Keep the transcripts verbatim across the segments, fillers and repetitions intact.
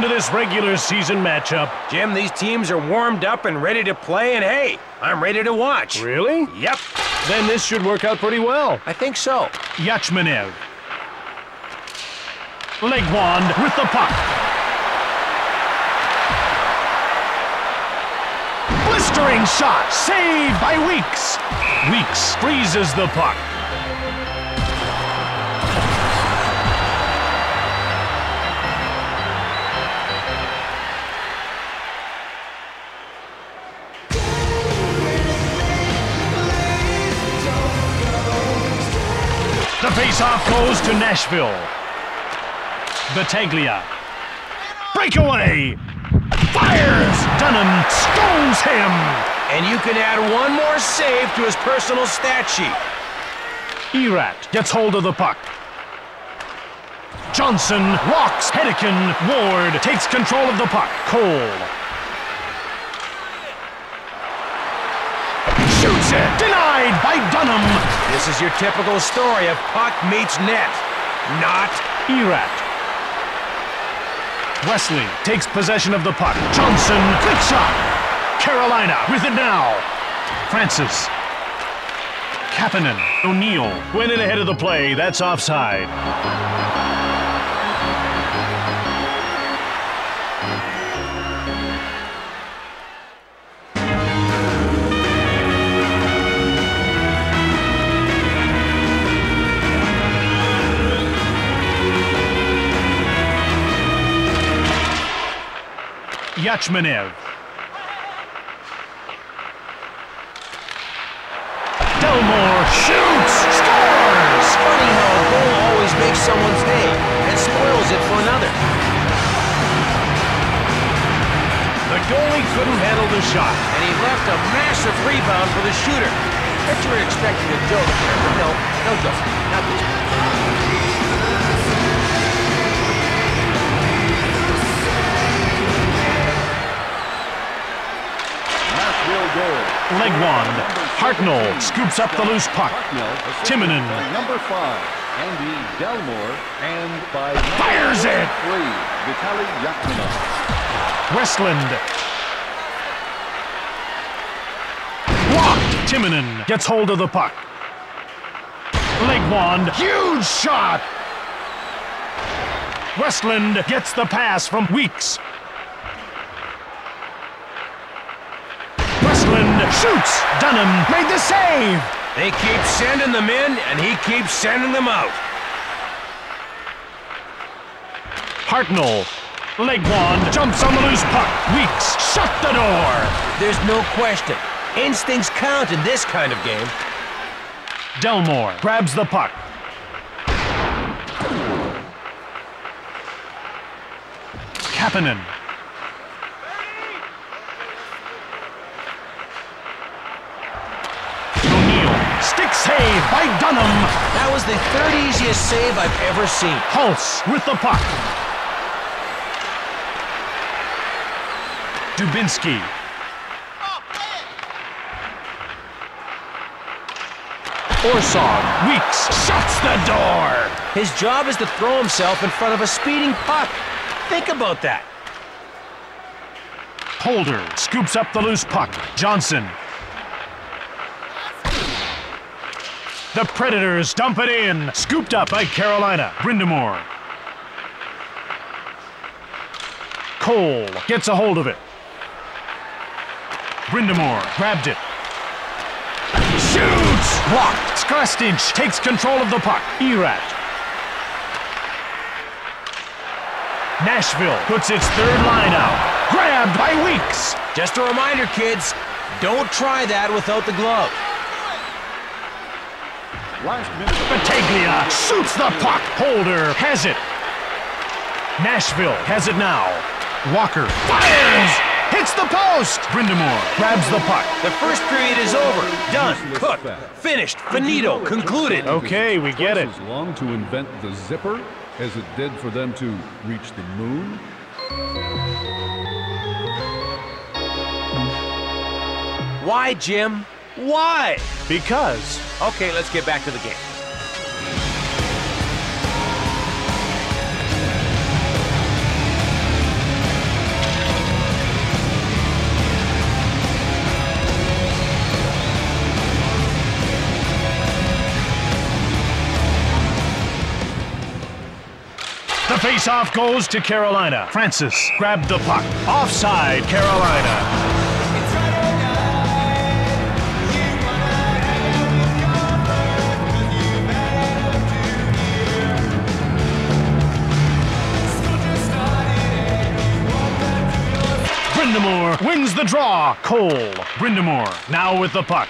come to this regular season matchup. Jim, these teams are warmed up and ready to play, and hey, I'm ready to watch. Really? Yep. Then this should work out pretty well. I think so. Yachmanev. Legwand with the puck. Blistering shot, saved by Weeks. Weeks freezes the puck. The face-off goes to Nashville. Battaglia. Breakaway! Fires! Dunham stones him! And you can add one more save to his personal stat sheet. Erat gets hold of the puck. Johnson walks Hedican. Ward takes control of the puck. Cole. Shoots it! Denied by Dunham! This is your typical story of puck meets net. Not Erat. Wesley takes possession of the puck. Johnson, good shot. Carolina with it now. Francis. Kapanen. O'Neill went in ahead of the play. That's offside. Yachmanev. Delmore shoots! Scores! Funny how a goal always makes someone's day and spoils it for another. The goalie couldn't handle the shot, and he left a massive rebound for the shooter. Bet you were expecting a joke there, but no, no joke. Not the joke. Legwand. Hartnell scoops up the loose puck. Timonen. Number five, Andy Delmore, and by fires it. Three, Vitaly Yachmanev. Westland. Blocked. Timonen gets hold of the puck. Legwand. Huge shot. Westland gets the pass from Weeks. Shoots! Dunham made the save! They keep sending them in, and he keeps sending them out. Hartnell. Legwand jumps on the loose puck. Weeks shut the door. There's no question. Instincts count in this kind of game. Delmore grabs the puck. Kapanen. Save by Dunham. That was the third easiest save I've ever seen. Hulse with the puck. Dubinsky. Orsog. Weeks shuts the door. His job is to throw himself in front of a speeding puck. Think about that. Holder scoops up the loose puck. Johnson. The Predators dump it in. Scooped up by Carolina. Grindemore. Cole gets a hold of it. Grindemore grabbed it. Shoots! Blocked. Skarstein takes control of the puck. Erat. Nashville puts its third line out. Grabbed by Weeks. Just a reminder, kids, don't try that without the glove. Battaglia shoots the puck. Holder has it. Nashville has it now. Walker fires. Hits the post. Brind'Amour grabs the puck. The first period is over. Done. Cooked. Finished. Finito. Concluded. Okay, we get it. As long to invent the zipper as it did for them to reach the moon. Why, Jim? Why? Because. Okay, let's get back to the game. The face-off goes to Carolina. Francis grabbed the puck. Offside, Carolina. Brind'Amour wins the draw. Cole. Brind'Amour now with the puck.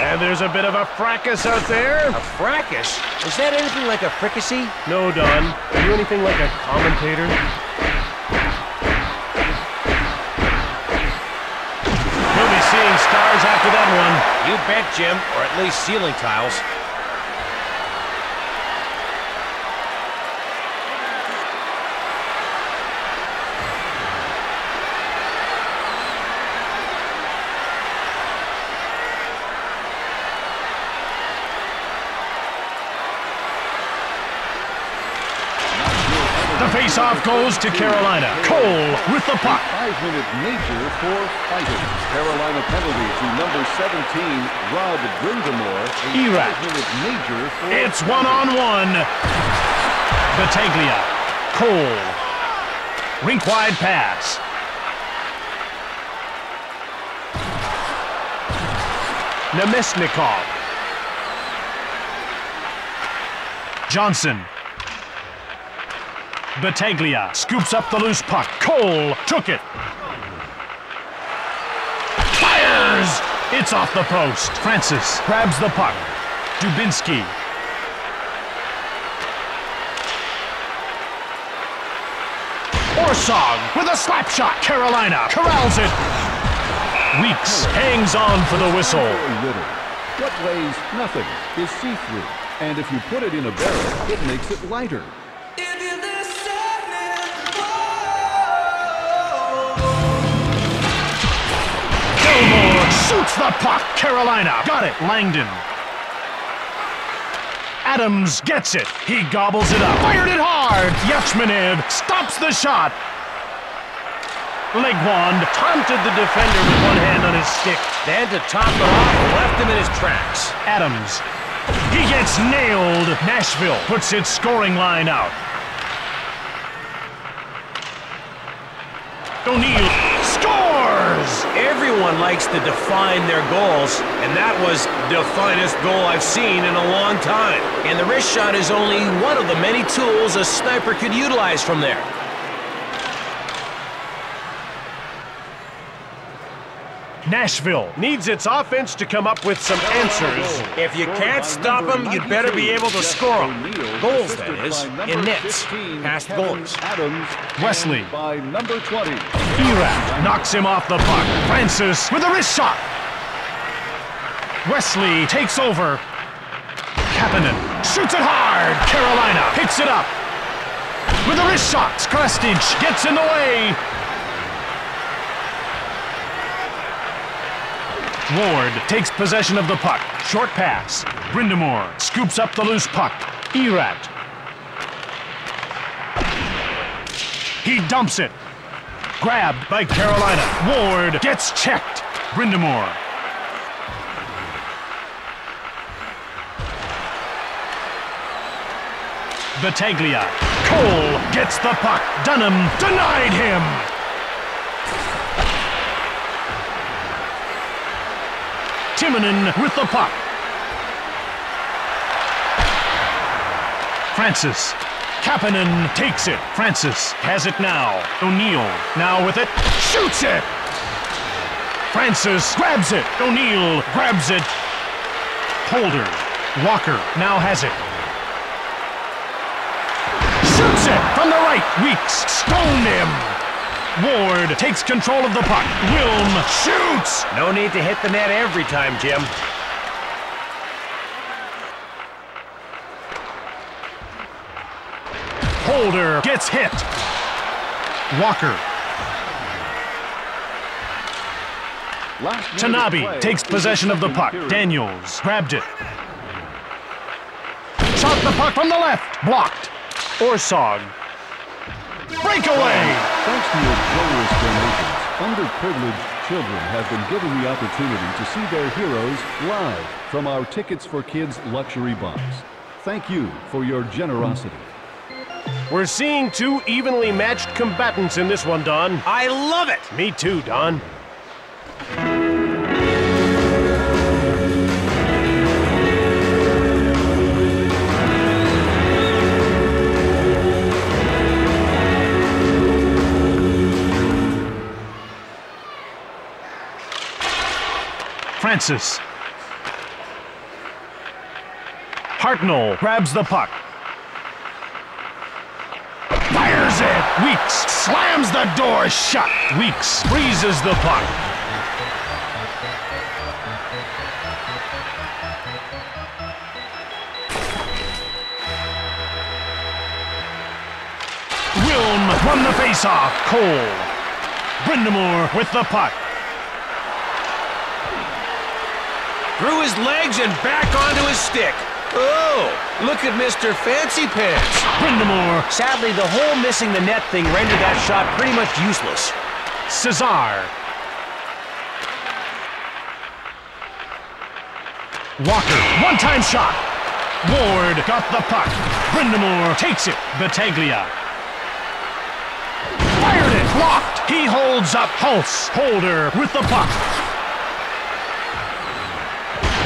And there's a bit of a fracas out there. A fracas? Is that anything like a fricassee? No, Don. Are you anything like a commentator? We'll be seeing stars after that one. You bet, Jim. Or at least ceiling tiles. Face-off goes to Carolina. Cole with the puck. Five-minute major for fighting. Carolina penalty to number seventeen, Rob Brind'Amour. Erat. Major for it's one-on-one. Battaglia. Cole. Rink-wide pass. Nemesnikov. Johnson. Battaglia scoops up the loose puck. Cole took it. Fires! It's off the post. Francis grabs the puck. Dubinsky. Orsog with a slap shot. Carolina corrals it. Weeks hangs on for the whistle. What weighs nothing is see-through. And if you put it in a barrel, it makes it lighter. Shoots the puck. Carolina got it. Langdon. Adams gets it. He gobbles it up. Fired it hard. Yachmanev stops the shot. Legwand taunted the defender with one hand on his stick. Then to top it off, left him in his tracks. Adams. He gets nailed. Nashville puts its scoring line out. O'Neill scores! Everyone likes to define their goals, and that was the finest goal I've seen in a long time. And the wrist shot is only one of the many tools a sniper could utilize from there. Nashville needs its offense to come up with some answers. If you can't stop them, you'd better be able to score them. Goals, that is, in nets. Past goals. Wesley. Erat knocks him off the puck. Francis with a wrist shot. Wesley takes over. Kapanen shoots it hard. Carolina picks it up. With a wrist shot, Skarstein gets in the way. Ward takes possession of the puck. Short pass. Brind'Amour scoops up the loose puck. Erat. He dumps it. Grabbed by Carolina. Ward gets checked. Brind'Amour. Battaglia. Cole gets the puck. Dunham denied him. Timonen with the puck. Francis. Kapanen takes it. Francis has it now. O'Neill now with it. Shoots it! Francis grabs it. O'Neill grabs it. Holder. Walker now has it. Shoots it from the right. Weeks stoned him. Ward takes control of the puck. Wilm shoots! No need to hit the net every time, Jim. Holder gets hit. Walker. Tanabe takes possession of the puck. Daniels grabbed it. Shot the puck from the left. Blocked. Orsog. Breakaway! Thanks to your generous donations, underprivileged children have been given the opportunity to see their heroes live from our Tickets for Kids luxury box. Thank you for your generosity. We're seeing two evenly matched combatants in this one, Don. I love it! Me too, Don. Francis. Hartnell grabs the puck. Fires it! Weeks slams the door shut! Weeks freezes the puck. Wilm won the faceoff. Cole. Brind'Amour with the puck. Through his legs and back onto his stick. Oh, look at Mister Fancy Pants. Brind'Amour. Sadly, the whole missing the net thing rendered that shot pretty much useless. Cesar. Walker, one-time shot. Ward got the puck. Brind'Amour takes it. Battaglia. Fired it. Blocked. He holds up. Hulse. Holder with the puck.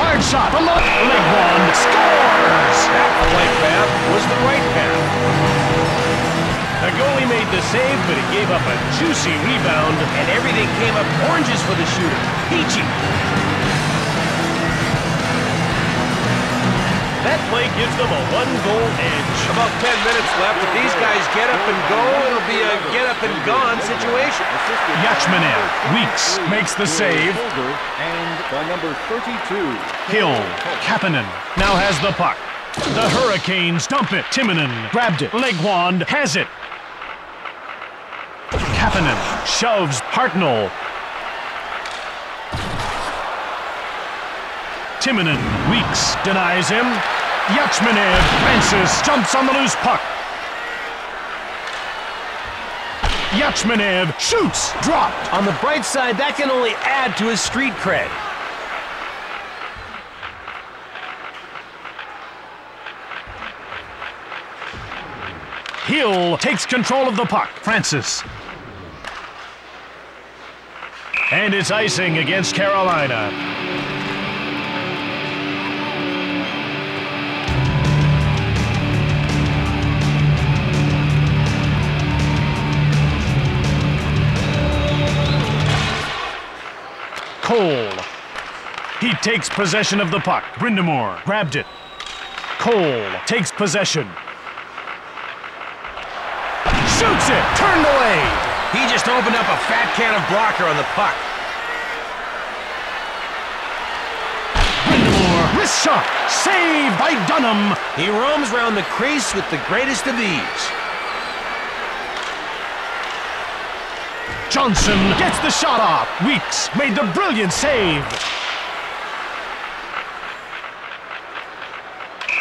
Hard shot. The low. Legwand scores. That play path was the right path. The goalie made the save, but he gave up a juicy rebound, and everything came up oranges for the shooter. Peachy. That play gives them a one-goal edge. About ten minutes left. If these guys get up and go, it'll be a get-up-and-gone situation. Yachmanev. Weeks makes the save. And by number thirty-two. Hill. Kapanen now has the puck. The Hurricanes dump it. Timonen grabbed it. Legwand has it. Kapanen shoves Hartnell. Timonen. Weeks denies him. Yachmanev. Francis jumps on the loose puck. Yachmanev shoots. Dropped. On the bright side, that can only add to his street cred. Hill takes control of the puck. Francis. And it's icing against Carolina. Cole. He takes possession of the puck. Brind'Amour grabbed it. Cole takes possession. Shoots it! Turned away! He just opened up a fat can of blocker on the puck. Brind'Amour wrist shot! Saved by Dunham! He roams around the crease with the greatest of ease. Johnson gets the shot off. Weeks made the brilliant save.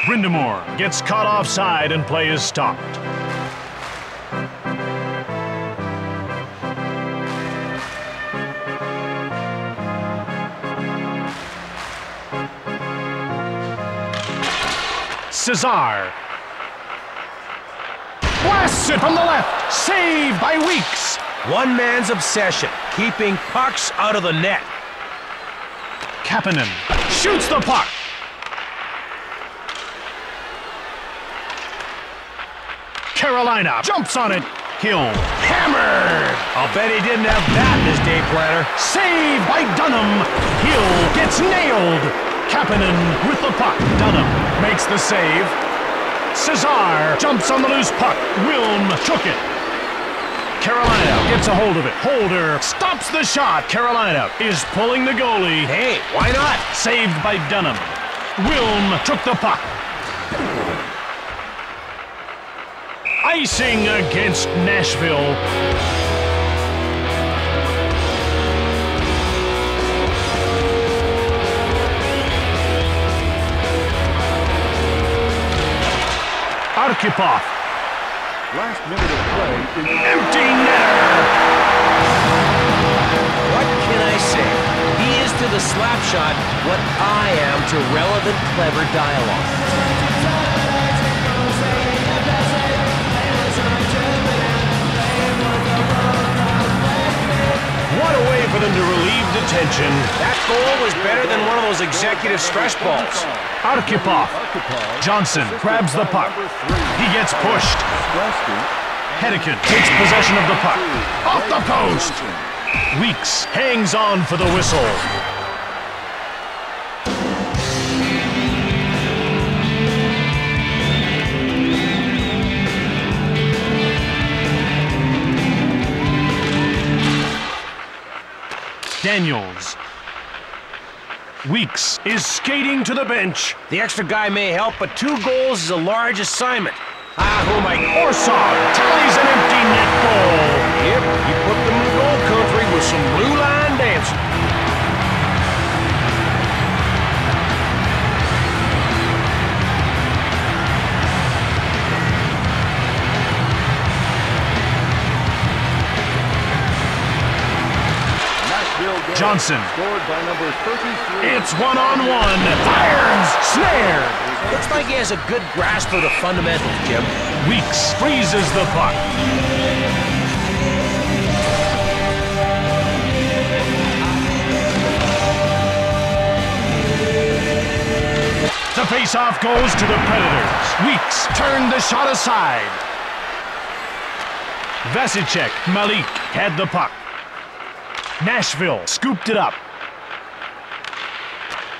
Brind'Amour gets caught offside and play is stopped. Cesar blasts it from the left. Saved by Weeks. One man's obsession, keeping pucks out of the net. Kapanen shoots the puck. Carolina jumps on it. Hill hammered. I'll bet he didn't have that in his day planner. Saved by Dunham. Hill gets nailed. Kapanen with the puck. Dunham makes the save. Cesar jumps on the loose puck. Wilm took it. Carolina gets a hold of it. Holder stops the shot. Carolina is pulling the goalie. Hey, why not? Saved by Dunham. Wilm took the puck. Icing against Nashville. Arkhipov. Last minute of play in the empty netter! What can I say? He is to the slap shot what I am to relevant, clever dialogue. What a way for them to relieve the tension. That goal was better than one of those executive stretch balls. Arkhipov. Johnson grabs the puck. He gets pushed. Hedican takes possession of the puck. Off the post! Weeks hangs on for the whistle. Daniels. Weeks is skating to the bench. The extra guy may help, but two goals is a large assignment. Ah, who might? Orsog tallies an empty net goal. Yep, he put them in goal country with some blue line dancing. Johnson. It's one-on-one. Fires! Snare! Looks like he has a good grasp of the fundamentals, Jim. Weeks freezes the puck. The face-off goes to the Predators. Weeks turned the shot aside. Vasicek, Malik had the puck. Nashville scooped it up.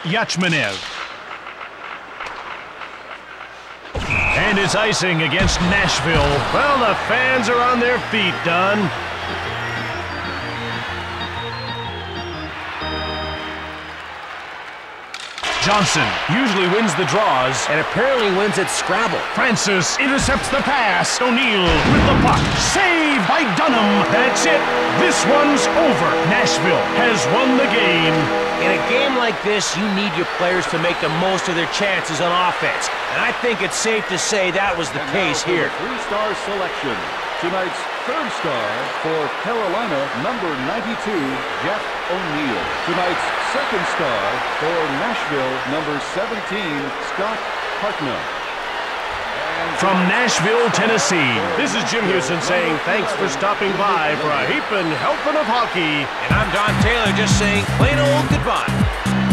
Yachmanev. And it's icing against Nashville. Well, the fans are on their feet, Don. Johnson usually wins the draws and apparently wins at Scrabble. Francis intercepts the pass. O'Neill with the puck. Saved by Dunham. That's it. This one's over. Nashville has won the game. In a game like this, you need your players to make the most of their chances on offense. And I think it's safe to say that was the case here. Three-star selection. Tonight's third star for Carolina, number ninety-two, Jeff O'Neill. Tonight's second star for Nashville, number seventeen, Scott Hartnell. From Nashville, Tennessee, this is Jim Houston saying thanks for stopping by for a heapin' helpin' of hockey. And I'm Don Taylor just saying plain old goodbye.